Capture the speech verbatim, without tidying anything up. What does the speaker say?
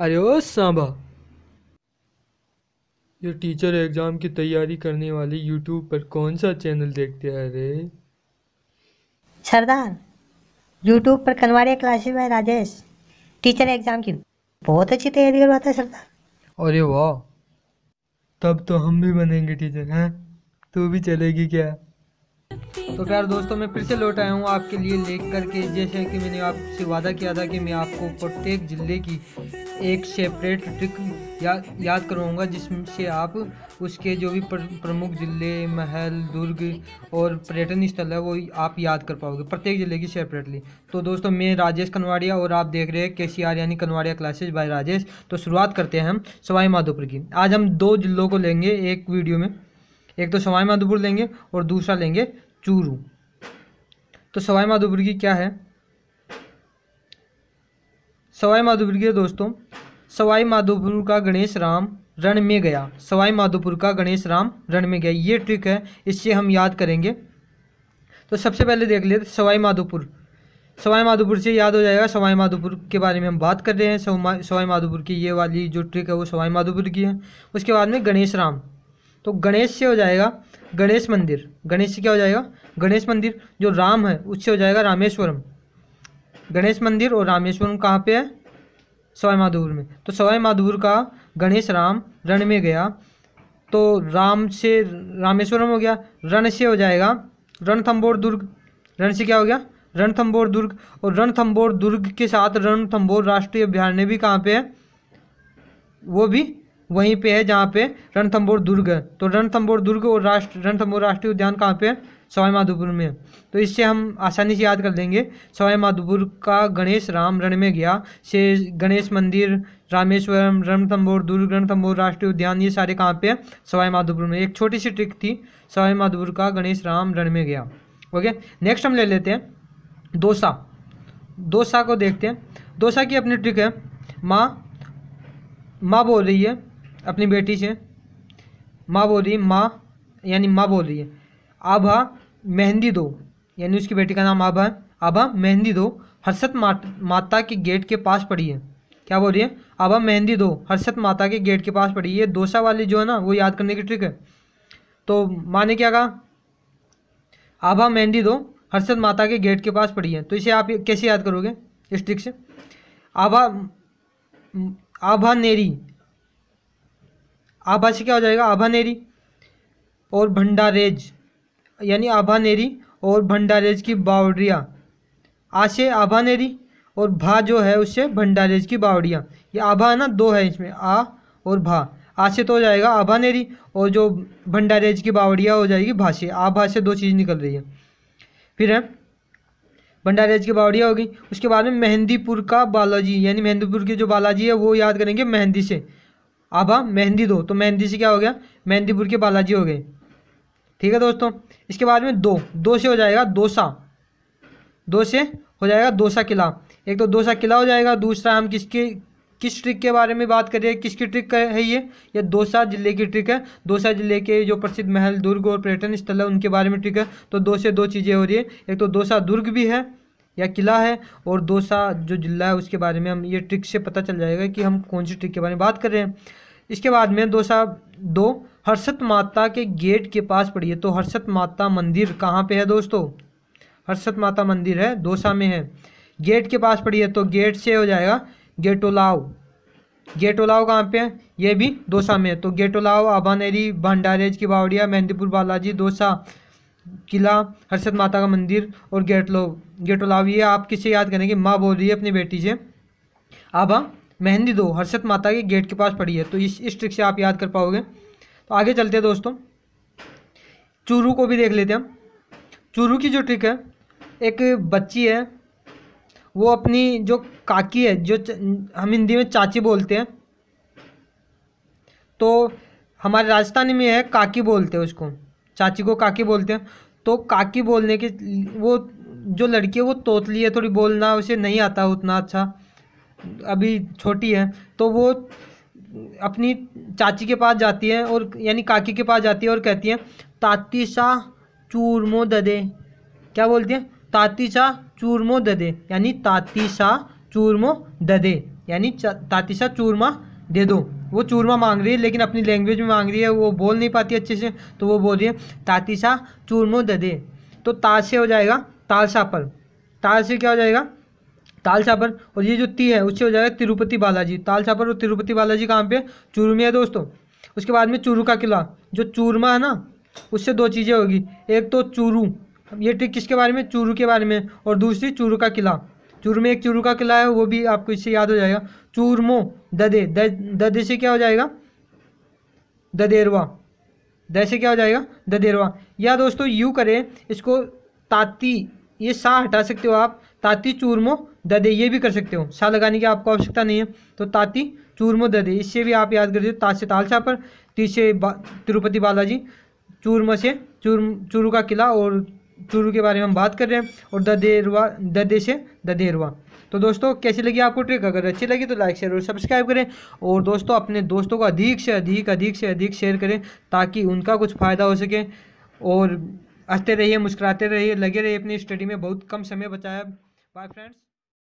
अरे ओ सांबा, ये teacher exam की तैयारी करने वाले यूट्यूब पर कौन सा चैनल देखते हैं? अरे सरदार, यूट्यूब पर कनवारिया क्लासेस में राजेश टीचर एग्ज़ाम की बहुत अच्छी तैयारी करवाता है सरदार। अरे वाह, तब तो हम भी बनेंगे टीचर। हैं तू भी चलेगी क्या? तो प्यार दोस्तों, मैं फिर से लौट आया हूँ आपके लिए लेकर के, जैसे कि मैंने आपसे वादा किया था कि मैं आपको प्रत्येक ज़िले की एक सेपरेट ट्रिक या, याद करवाऊँगा, जिससे आप उसके जो भी प्र, प्रमुख ज़िले, महल, दुर्ग और पर्यटन स्थल है वो आप याद कर पाओगे, प्रत्येक ज़िले की सेपरेटली। तो दोस्तों, मैं राजेश कनवाड़िया और आप देख रहे हैं के सी आर यानी कनवाड़िया क्लासेस बाय राजेश। तो शुरुआत करते हैं हम सवाई माधोपुर की। आज हम दो ज़िलों को लेंगे एक वीडियो में, एक तो सवाई माधोपुर लेंगे और दूसरा लेंगे चूरू। तो सवाई माधोपुर की क्या है? सवाई माधोपुर की दोस्तों, सवाई माधोपुर का गणेश राम रण में गया। सवाई माधोपुर का गणेश राम रण में गया, ये ट्रिक है, इससे हम याद करेंगे। तो सबसे पहले देख लेते सवाई माधोपुर। सवाई माधोपुर से याद हो जाएगा, सवाई माधोपुर के बारे में हम बात कर रहे हैं। सवाई माधोपुर की ये वाली जो ट्रिक है वो सवाई माधोपुर की है। उसके बाद में गणेश राम, तो गणेश से हो जाएगा गणेश मंदिर। गणेश से क्या हो जाएगा? गणेश मंदिर। जो राम है उससे हो जाएगा रामेश्वरम। गणेश मंदिर और रामेश्वरम कहाँ पे है? सवाई माधोपुर में। तो सवाई माधोपुर का गणेश राम रण में गया, तो राम से रामेश्वरम हो गया। रण से हो जाएगा रणथंबोर दुर्ग। रण से क्या हो गया? रणथंबोर दुर्ग। और रणथंबोर दुर्ग के साथ रणथंबोर राष्ट्रीय अभ्यारण्य भी कहाँ पे है? वो भी वहीं पे है जहाँ पे रणथंबोर दुर्ग है। तो रणथंबोर दुर्ग और राष्ट्र रणथंबोर राष्ट्रीय उद्यान कहाँ पे है? सवाई माधोपुर में। तो इससे हम आसानी से याद कर लेंगे। सवाई माधोपुर का गणेश राम रण में गया से गणेश मंदिर, रामेश्वरम, रणथंबोर दुर्ग, रणथंबोर राष्ट्रीय उद्यान, ये सारे कहाँ पे है? सवाई माधोपुर में। एक छोटी सी ट्रिक थी, सवाई माधोपुर का गणेश राम रण में गया। ओके, नेक्स्ट हम ले लेते हैं दोसा। दोसा को देखते हैं। दोसा की अपनी ट्रिक है, माँ माँ बोल रही है अपनी बेटी से, माँ बोल रही है, माँ यानी माँ बोल रही है आभा मेहंदी दो, यानी उसकी बेटी का नाम आभा है, आभा मेहंदी दो हर्षद माता के गेट के पास पड़ी है। क्या बोल रही है? आभा मेहंदी दो हर्षद माता के गेट के पास पड़ी है। ये दोसा वाली जो है ना वो याद करने की ट्रिक है। तो माँ ने क्या कहा? आभा मेहंदी दो हर्षद माता के गेट के पास पड़ी है। तो इसे आप कैसे याद करोगे इस ट्रिक से? आभा आभानेरी, आभा से क्या हो जाएगा? आभानेरी और भंडारेज, यानी आभानेरी और भंडारेज की बावड़िया। आ से आभानेरी और भा जो है उससे भंडारेज की बावड़िया। ये आभा है ना, दो है इसमें, आ और भा। आ से तो हो जाएगा आभानेरी और जो भंडारेज की बावड़िया हो जाएगी भा से। आभा से दो चीज़ निकल रही है। फिर है भंडारेज की बावड़िया होगी। उसके बाद में मेहंदीपुर का बालाजी, यानी मेहंदीपुर के जो बालाजी है वो याद करेंगे मेहंदी से। आभा मेहंदी दो, तो मेहंदी से क्या हो गया? मेहंदीपुर के बालाजी हो गए। ठीक है दोस्तों, इसके बाद में दो दो से हो जाएगा दोसा। दो से हो जाएगा दोसा किला। एक तो दोसा किला हो जाएगा, दूसरा हम किसके किस ट्रिक के बारे में बात कर रहे हैं, किसकी ट्रिक है ये? ये दोसा जिले की ट्रिक है। दोसा जिले के जो प्रसिद्ध महल, दुर्ग और पर्यटन स्थल है उनके बारे में ट्रिक है। तो दो से दो चीज़ें हो रही है, एक तो दोसा दुर्ग भी है या किला है और दोसा जो जिला है उसके बारे में हम ये ट्रिक से पता चल जाएगा कि हम कौन सी ट्रिक के बारे में बात कर रहे हैं। इसके बाद में दोसा दो हर्षद माता के गेट के पास पड़ी है। तो हर्षद माता मंदिर कहाँ पे है दोस्तों? हर्षद माता मंदिर है, दोसा में है। गेट के पास पड़ी है, तो गेट से हो जाएगा गेटोलाव। गेटोलाव कहाँ पे है? ये भी दोसा में है। तो गेटोलाव, आभानेरी, भंडारेज की बावड़िया, मेहंदीपुर बालाजी, दोसा किला, हर्षद माता का मंदिर और गेटलो गेटोलाव। ये आप किसे याद करेंगे? माँ बोल रही है अपनी बेटी से, आभा मेहंदी दो हर्षद माता के गेट के पास पड़ी है। तो इस इस ट्रिक से आप याद कर पाओगे। तो आगे चलते हैं दोस्तों, चूरू को भी देख लेते हैं हम। चूरू की जो ट्रिक है, एक बच्ची है, वो अपनी जो काकी है, जो हम हिंदी में चाची बोलते हैं, तो हमारे राजस्थानी में है काकी बोलते हैं उसको, चाची को काकी बोलते हैं। तो काकी बोलने के, वो जो लड़की है वो तोतली है, थोड़ी बोलना उसे नहीं आता उतना अच्छा, अभी छोटी है। तो वो अपनी चाची के पास जाती है और यानी काकी के पास जाती है और कहती है ताती सा चूरमो ददे, क्या बोलते हैं, तातीशा चूरमो ददे, यानी तातीशा चूरमो ददे यानी तातीशा चूरमा दे दो। वो चूरमा मांग रही है लेकिन अपनी लैंग्वेज में मांग रही है, वो बोल नहीं पाती अच्छे से, तो वो बोल रही है तातीशा चूरमो ददे। तो ताल से हो जाएगा तालसापर, ताल से क्या हो जाएगा तालसापर, और ये जो ती है उससे हो जाएगा तिरुपति बालाजी। तालसापर और तिरुपति बालाजी कहाँ पे, चूरू में है दोस्तों। उसके बाद में चूरू का किला, जो चूरमा है ना उससे दो चीज़ें होगी, एक तो चूरू, ये ट्रिक किसके बारे में, चूरू के बारे में, और दूसरी चूरू का किला। चूरू में एक चूरू का किला है, वो भी आपको इससे याद हो जाएगा। चूरमो ददे, ददे से क्या हो जाएगा ददेरवा, द से क्या हो जाएगा ददेरवा। या दोस्तों यू करें इसको, ताती ये सा हटा सकते हो आप, ताती चूरमो ददे ये भी कर सकते हो, सा लगाने की आपको आवश्यकता नहीं है। तो ताती चूरमो ददे इससे भी आप याद कर दीजिए, ता से तालसापर, ती से बा, तिरुपति बालाजी, चूरमा से चूर चूरू का किला और चूरू के बारे में हम बात कर रहे हैं, और ददेरवा ददे से ददेरवा। तो दोस्तों कैसी लगी आपको ट्रिक, अगर अच्छी लगी तो लाइक शेयर और सब्सक्राइब करें, और दोस्तों अपने दोस्तों को अधिक से अधिक अधिक से अधिक शेयर करें ताकि उनका कुछ फ़ायदा हो सके। और हंसते रहिए, मुस्कुराते रहिए, लगे रहिए अपनी स्टडी में, बहुत कम समय बचाया। Bye friends.